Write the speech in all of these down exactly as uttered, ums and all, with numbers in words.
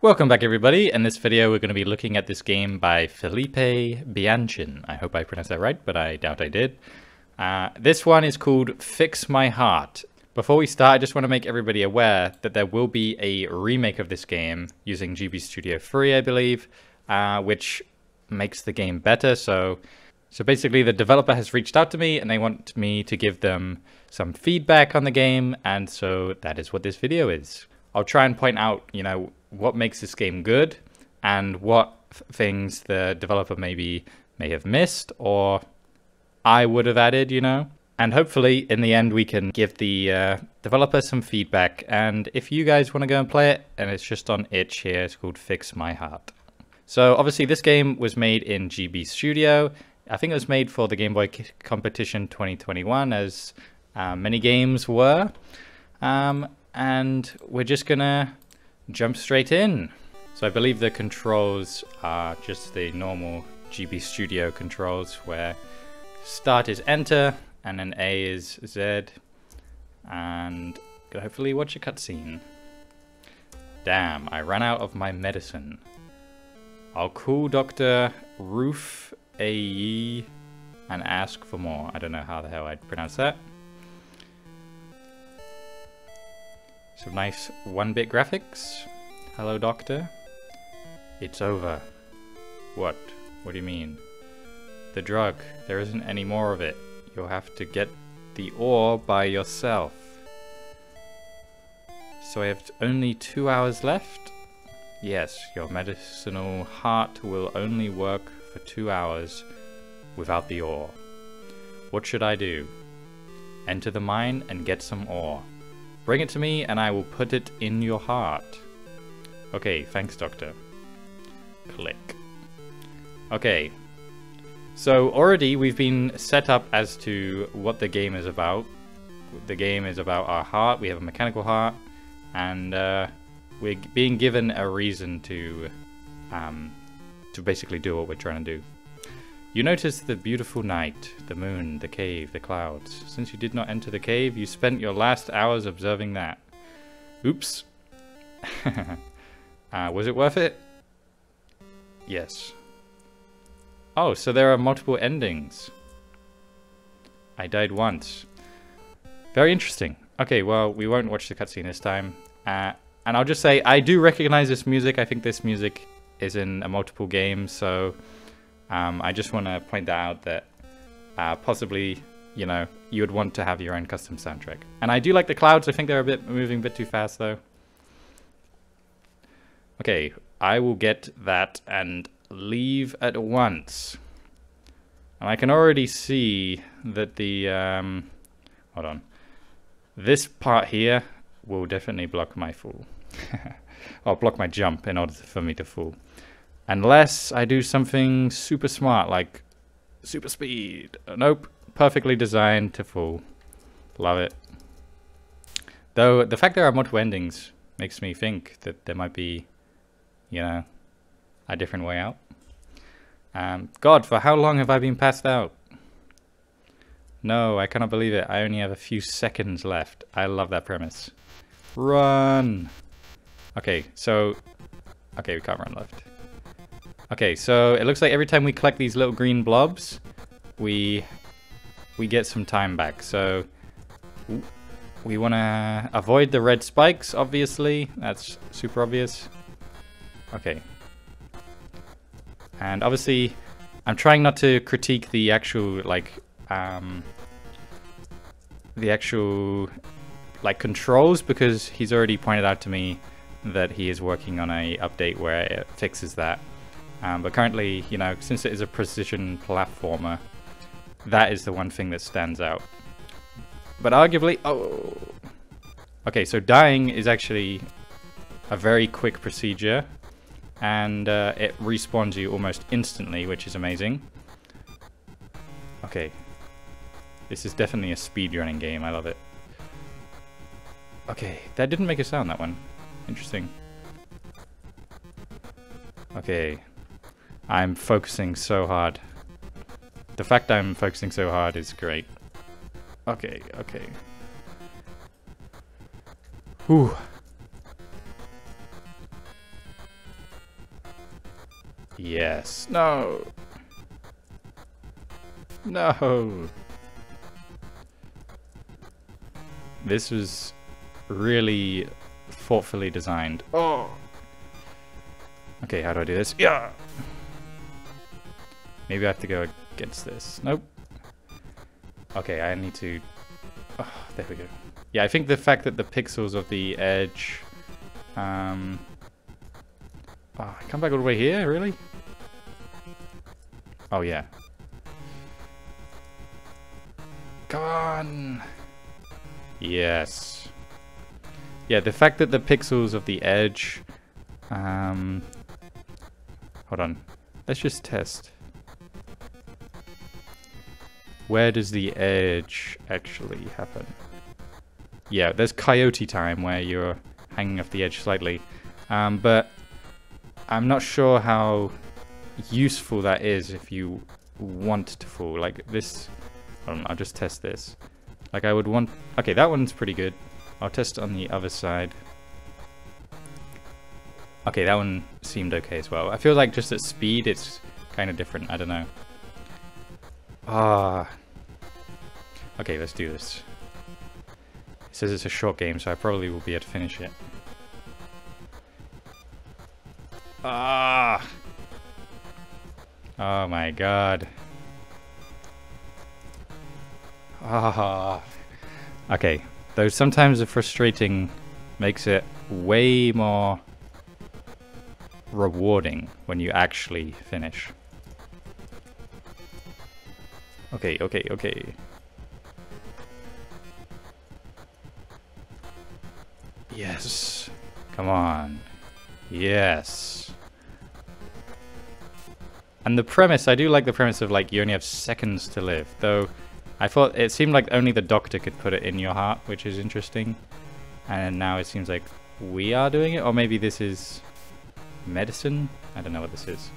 Welcome back everybody. In this video we're going to be looking at this game by Felipe Bianchin. I hope I pronounced that right, but I doubt I did. Uh, this one is called Fix My Heart. Before we start, I just want to make everybody aware that there will be a remake of this game using G B Studio free, I believe, uh, which makes the game better. So, so basically the developer has reached out to me and they want me to give them some feedback on the game, and so that is what this video is. I'll try and point out, you know, what makes this game good and what things the developer maybe may have missed or I would have added, you know. And hopefully in the end we can give the uh, developer some feedback. And if you guys want to go and play it, and it's just on itch here, it's called Fix My Heart. So obviously this game was made in G B Studio. I think it was made for the Game Boy Competition twenty twenty-one, as uh, many games were. Um, and we're just gonna jump straight in. So I believe the controls are just the normal G B Studio controls, where start is enter and then A is Z, and hopefully watch a cutscene. Damn, I ran out of my medicine. I'll call Doctor Roof A E and ask for more. I don't know how the hell I'd pronounce that. Some nice one-bit graphics. Hello, Doctor. It's over. What? What do you mean? The drug. There isn't any more of it. You'll have to get the ore by yourself. So I have only two hours left? Yes, your medicinal heart will only work for two hours without the ore. What should I do? Enter the mine and get some ore. Bring it to me and I will put it in your heart. Okay, thanks, Doctor. Click. Okay. So already we've been set up as to what the game is about. The game is about our heart. We have a mechanical heart. And uh, we're being given a reason to, um, to basically do what we're trying to do. You notice the beautiful night, the moon, the cave, the clouds. Since you did not enter the cave, you spent your last hours observing that. Oops. uh, was it worth it? Yes. Oh, so there are multiple endings. I died once. Very interesting. Okay, well, we won't watch the cutscene this time. Uh, and I'll just say, I do recognize this music. I think this music is in a multiple game, so... Um, I just want to point that out, that uh, possibly, you know, you would want to have your own custom soundtrack. And I do like the clouds. I think they're a bit moving a bit too fast, though. Okay, I will get that and leave at once. And I can already see that the... Um, hold on. This part here will definitely block my fall. Or block my jump in order for me to fall. Unless I do something super smart, like super speed. Nope, perfectly designed to fall. Love it. Though the fact there are multiple endings makes me think that there might be, you know, a different way out. Um, God, for how long have I been passed out? No, I cannot believe it. I only have a few seconds left. I love that premise. Run! Okay, so... Okay, we can't run left. Okay, so it looks like every time we collect these little green blobs, we we get some time back. So we want to avoid the red spikes, obviously. That's super obvious. Okay. And obviously, I'm trying not to critique the actual, like, um, the actual, like, controls, because he's already pointed out to me that he is working on a update where it fixes that. Um, but currently, you know, since it is a precision platformer, that is the one thing that stands out. But arguably... Oh! Okay, so dying is actually a very quick procedure. And uh, it respawns you almost instantly, which is amazing. Okay. This is definitely a speedrunning game. I love it. Okay, that didn't make a sound, that one. Interesting. Okay. I'm focusing so hard. The fact I'm focusing so hard is great. Okay, okay. Whew. Yes. No. No. This was really thoughtfully designed. Oh. Okay, how do I do this? Yeah. Maybe I have to go against this. Nope. Okay, I need to... Oh, there we go. Yeah, I think the fact that the pixels of the edge... Um... Oh, I come back all the way here, really? Oh, yeah. Come on! Yes. Yeah, the fact that the pixels of the edge... Um... Hold on. Let's just test. Where does the edge actually happen? Yeah, there's coyote time where you're hanging off the edge slightly. Um, but I'm not sure how useful that is if you want to fall. Like this, hold on, I'll just test this. Like I would want, okay, that one's pretty good. I'll test on the other side. Okay, that one seemed okay as well. I feel like just at speed, it's kind of different, I don't know. Ah. Okay, let's do this. It says it's a short game, so I probably will be able to finish it. Ah. Oh my god. Ah. Okay, though sometimes the frustrating makes it way more rewarding when you actually finish. Okay, okay, okay. Yes. Come on. Yes. And the premise, I do like the premise of like you only have seconds to live, though I thought it seemed like only the doctor could put it in your heart, which is interesting. And now it seems like we are doing it, or maybe this is medicine? I don't know what this is.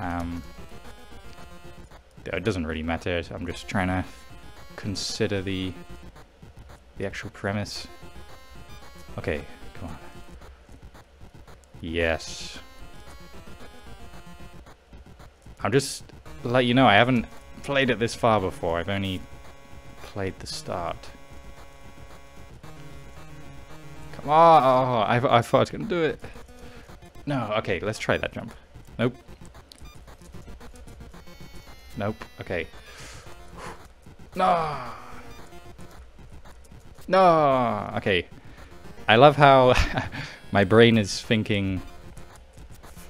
Um... It doesn't really matter, I'm just trying to consider the the actual premise. Okay, come on. Yes. I'll just let you know, I haven't played it this far before, I've only played the start. Come on, oh, I, I thought I was going to do it. No, okay, let's try that jump. Nope. Nope. Okay. No. No. Okay. I love how my brain is thinking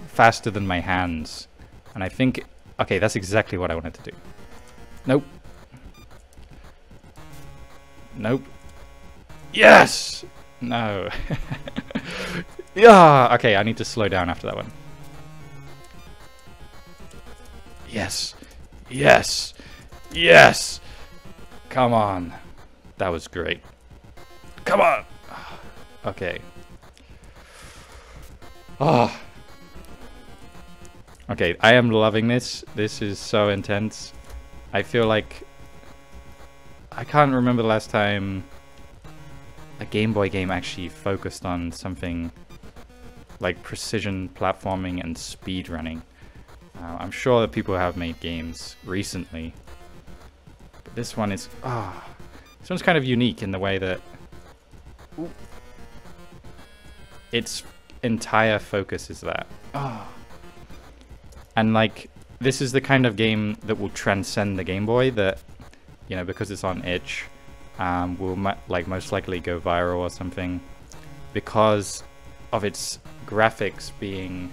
faster than my hands. And I think... Okay, that's exactly what I wanted to do. Nope. Nope. Yes! No. Yeah! Okay, I need to slow down after that one. Yes. Yes! Yes! Come on. That was great. Come on! Okay. Oh. Okay, I am loving this. This is so intense. I feel like... I can't remember the last time a Game Boy game actually focused on something like precision platforming and speedrunning. Uh, I'm sure that people have made games recently, but this one is ah, oh, this one's kind of unique in the way that ooh, its entire focus is that. Ah, oh. And like this is the kind of game that will transcend the Game Boy. That you know because it's on itch, um, will mo like most likely go viral or something because of its graphics being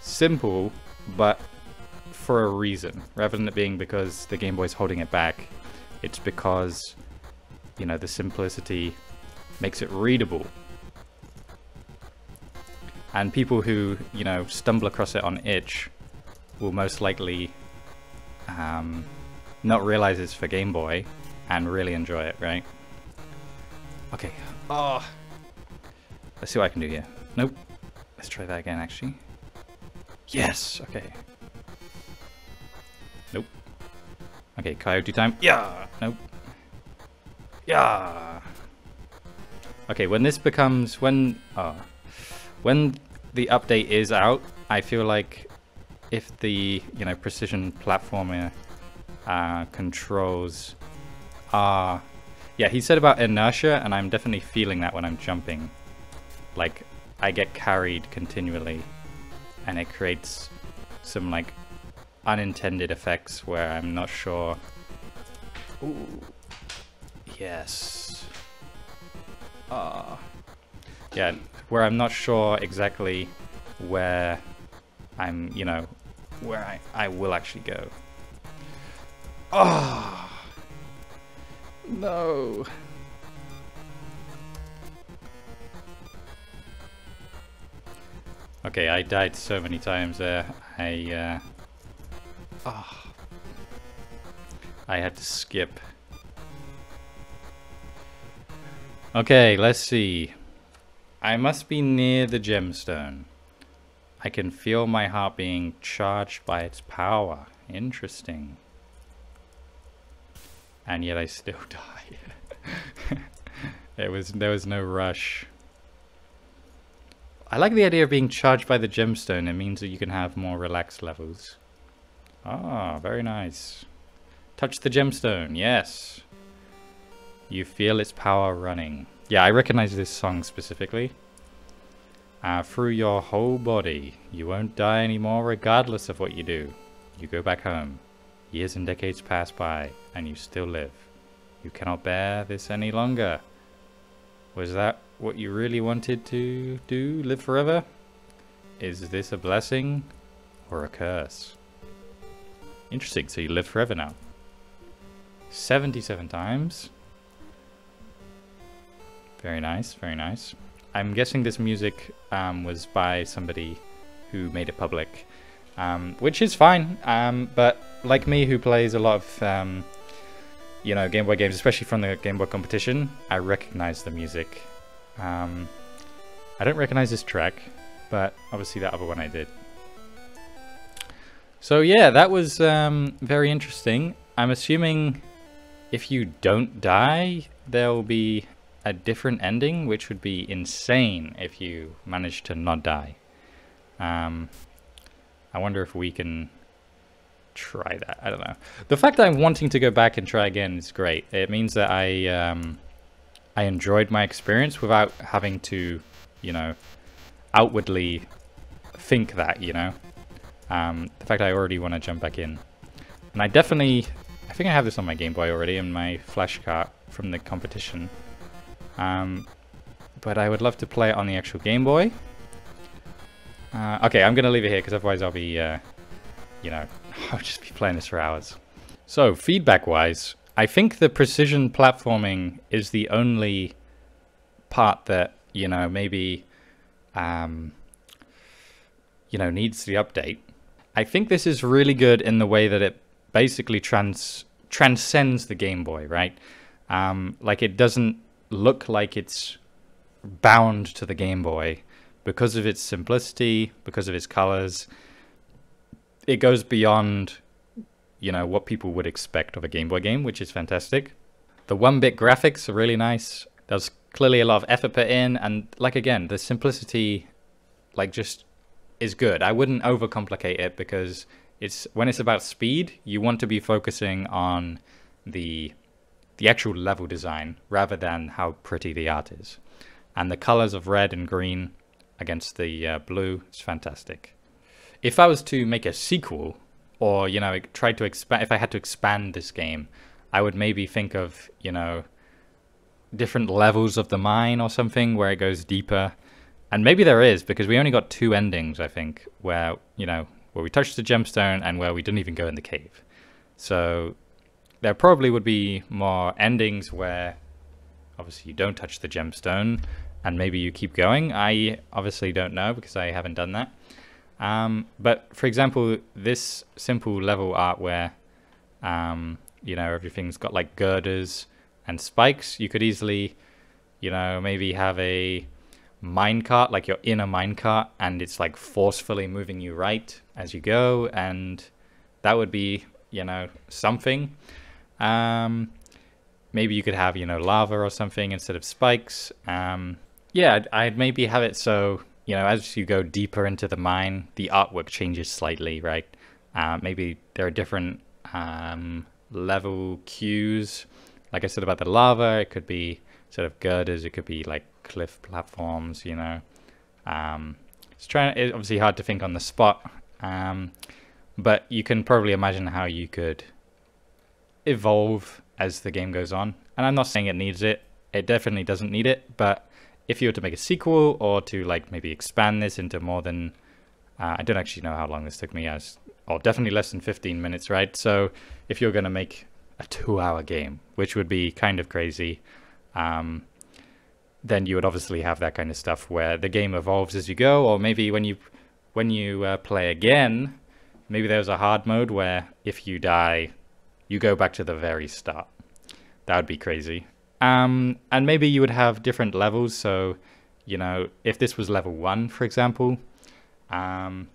simple. But for a reason, rather than it being because the Game Boy is holding it back, it's because, you know, the simplicity makes it readable. And people who, you know, stumble across it on itch will most likely um, not realize it's for Game Boy and really enjoy it, right? Okay. Oh. Let's see what I can do here. Nope. Let's try that again, actually. Yes! Okay. Nope. Okay, coyote time. Yeah! Nope. Yeah! Okay, when this becomes... When... Oh, when the update is out, I feel like if the you know precision platformer uh, controls are, yeah, he said about inertia, and I'm definitely feeling that when I'm jumping. Like, I get carried continually, and it creates some like unintended effects where I'm not sure. Ooh. Yes. Ah. Yeah, where I'm not sure exactly where I'm, you know, where I, I will actually go. Oh, no. Okay, I died so many times there. I, uh, oh, I had to skip. Okay, let's see. I must be near the gemstone. I can feel my heart being charged by its power. Interesting. And yet I still die. It was, there was no rush. I like the idea of being charged by the gemstone. It means that you can have more relaxed levels. Ah, very nice. Touch the gemstone, yes. You feel its power running. Yeah, I recognize this song specifically. Uh, through your whole body, you won't die anymore regardless of what you do. You go back home. Years and decades pass by, and you still live. You cannot bear this any longer. Was that what you really wanted to do? Live forever? Is this a blessing or a curse? Interesting, so you live forever now. seventy-seven times. Very nice, very nice. I'm guessing this music um, was by somebody who made it public, um, which is fine, um, but like me, who plays a lot of um, you know, Game Boy games, especially from the Game Boy Competition, I recognize the music. Um, I don't recognize this track, but obviously that other one I did. So yeah, that was um, very interesting. I'm assuming if you don't die, there will be a different ending, which would be insane if you manage to not die. Um, I wonder if we can try that. I don't know. The fact that I'm wanting to go back and try again is great. It means that I um, I enjoyed my experience without having to, you know, outwardly think that, you know. Um, the fact that I already want to jump back in. And I definitely, I think I have this on my Game Boy already in my flashcard from the competition. Um, but I would love to play it on the actual Game Boy. Uh, okay, I'm going to leave it here because otherwise I'll be, uh, you know, I'll just be playing this for hours. So, feedback-wise, I think the precision platforming is the only part that, you know, maybe, um, you know, needs the update. I think this is really good in the way that it basically trans transcends the Game Boy, right? Um, like, it doesn't look like it's bound to the Game Boy because of its simplicity, because of its colors. It goes beyond, you know, what people would expect of a Game Boy game, which is fantastic. The one-bit graphics are really nice. There's clearly a lot of effort put in, and like, again, the simplicity, like, just is good. I wouldn't overcomplicate it because it's, when it's about speed, you want to be focusing on the the actual level design rather than how pretty the art is. And the colors of red and green against the uh, blue is fantastic. If I was to make a sequel, or, you know, try to expand, if I had to expand this game, I would maybe think of, you know, different levels of the mine or something where it goes deeper. And maybe there is, because we only got two endings, I think, where, you know, where we touched the gemstone and where we didn't even go in the cave. So there probably would be more endings where obviously you don't touch the gemstone and maybe you keep going. I obviously don't know because I haven't done that. Um, but for example, this simple level art where, um, you know, everything's got like girders and spikes, you could easily, you know, maybe have a minecart, like you're in a minecart and it's like forcefully moving you right as you go. And that would be, you know, something. Um, maybe you could have, you know, lava or something instead of spikes. Um, yeah, I'd, I'd maybe have it so you know, as you go deeper into the mine, the artwork changes slightly, right? Uh, maybe there are different um, level cues. Like I said about the lava, it could be sort of girders, it could be like cliff platforms, you know. Um, it's trying. It's obviously hard to think on the spot, um, but you can probably imagine how you could evolve as the game goes on. And I'm not saying it needs it. It definitely doesn't need it, but if you were to make a sequel or to like maybe expand this into more than, uh, I don't actually know how long this took me, as, or definitely less than fifteen minutes, right? So if you're going to make a two hour game, which would be kind of crazy, um, then you would obviously have that kind of stuff where the game evolves as you go, or maybe when you, when you uh, play again, maybe there's a hard mode where if you die, you go back to the very start. That would be crazy. Um, and maybe you would have different levels. So, you know, if this was level one, for example, um,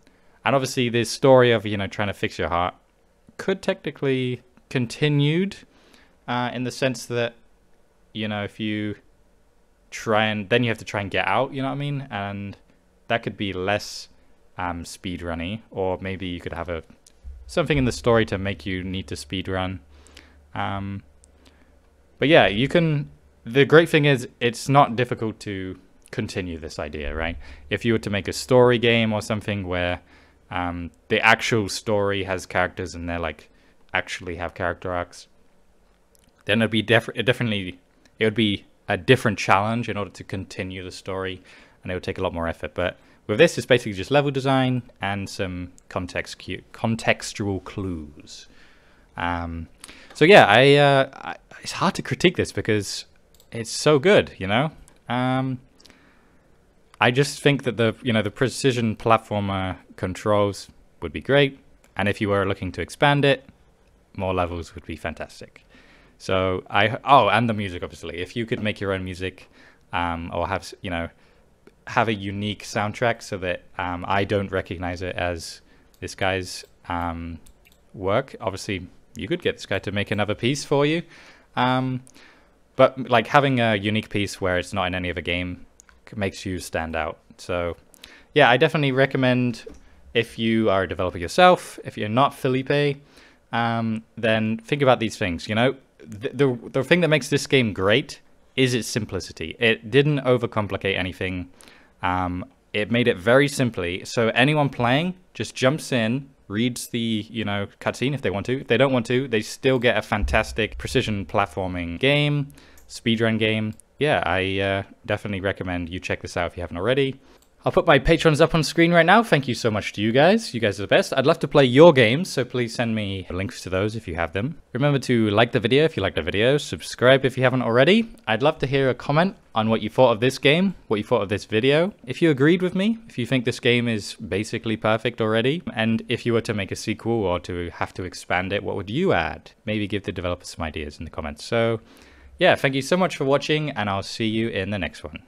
and obviously this story of, you know, trying to fix your heart could technically continued, uh, in the sense that, you know, if you try and then you have to try and get out, you know what I mean? And that could be less, um, speed runny, or maybe you could have a, something in the story to make you need to speed run. Um, But yeah, you can, the great thing is it's not difficult to continue this idea, right? If you were to make a story game or something where um, the actual story has characters and they're like actually have character arcs, then it'd be definitely, definitely, it would be a different challenge in order to continue the story, and it would take a lot more effort. But with this, it's basically just level design and some context contextual clues. Um, so yeah, I, uh, I, it's hard to critique this because it's so good, you know? Um, I just think that the, you know, the precision platformer controls would be great. And if you were looking to expand it, more levels would be fantastic. So I, oh, and the music, obviously, if you could make your own music, um, or have, you know, have a unique soundtrack so that, um, I don't recognize it as this guy's, um, work, obviously. You could get this guy to make another piece for you. Um, but like having a unique piece where it's not in any other game makes you stand out. So yeah, I definitely recommend if you are a developer yourself, if you're not Felipe, um, then think about these things. You know, the, the, the thing that makes this game great is its simplicity. It didn't overcomplicate anything. Um, it made it very simply. So anyone playing just jumps in, reads the, you know, cutscene if they want to. If they don't want to, they still get a fantastic precision platforming game, speedrun game. Yeah, I uh, definitely recommend you check this out if you haven't already. I'll put my Patrons up on screen right now. Thank you so much to you guys. You guys are the best. I'd love to play your games, so please send me links to those if you have them. Remember to like the video if you like the video, subscribe if you haven't already. I'd love to hear a comment on what you thought of this game, what you thought of this video. If you agreed with me, if you think this game is basically perfect already, and if you were to make a sequel or to have to expand it, what would you add? Maybe give the developers some ideas in the comments. So yeah, thank you so much for watching, and I'll see you in the next one.